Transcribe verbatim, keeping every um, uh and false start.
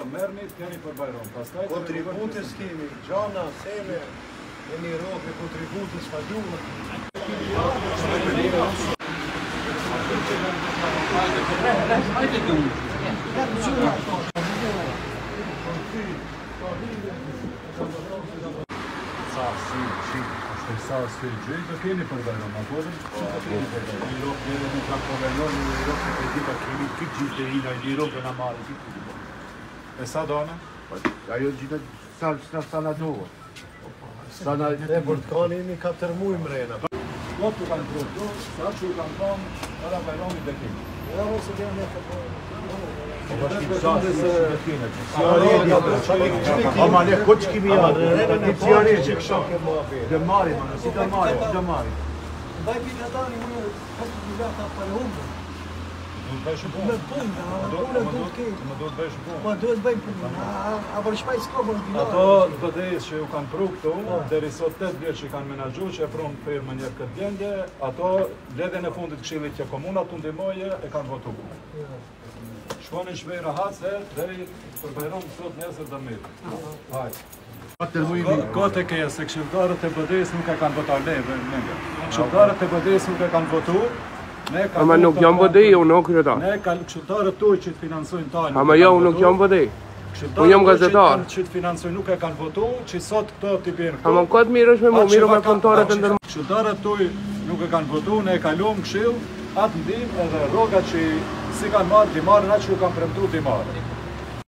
Mernit, janë i përbajron. Kontributës kemi, gjana, seme, jemi roke, kontributës, fadume. Sa së gjëjë, të keni përbajron, apoze? Që të keni përbajron? Një roke, nuk ka përvejnon, një roke, e dipa kemi këtë gjithë të hila, një roke në marë, këtë të të E sa dona? Ajo gjithë në sanadova. E bërtkani imi ka tërmuj mrejna. Lotë të kanë produktu, sa që u kanë tonë, edhe bajromi dhe kini. Edhe vërë se kemi e të përë. O bashkim sasë dhe kine. Si arejnë, a ma ne këtë që kimi janë. Si arejnë që kësha. Dhe mari, si të mari, dhe mari. Baj biletani, unë, kësë të bilet të apërëhumë. Mă pun, mă duc, mă duc, mă duc, băi, a vorbit mai scobă în final. Ato, vedeți și eu că am fructul, de risotet vjet și că am menajut și e prun pe mânier cât vende, ato, ledhen e fundit këshillit që komunat, unde moje e kanë votu. Shkonin shpej rahat se, deri përbajron sot nesër dhe mirë. Hajde. Kote keje se këshilldarët e bë de es nuk e kanë votat leve, nenge. Këshilldarët e bë de es nuk e kanë votu, Ama nuk jam vëdej, unë nuk kryetar. Ne ka këshilltarët tuaj që të financojnë tani. Ama jo, unë nuk jam vëdej. Unë jam gazetar. Që të financojnë nuk e kanë votu, që sot këto t'i bjerë këto. Ama në këtë mirë është me mu, mirë me kontarët e ndërmarë. Këshilltarët tuaj nuk e kanë votu, ne e kaluam këshill, atë ndim edhe rogat që si kanë marrë, di marrë, atë që u kanë premtu, di marrë.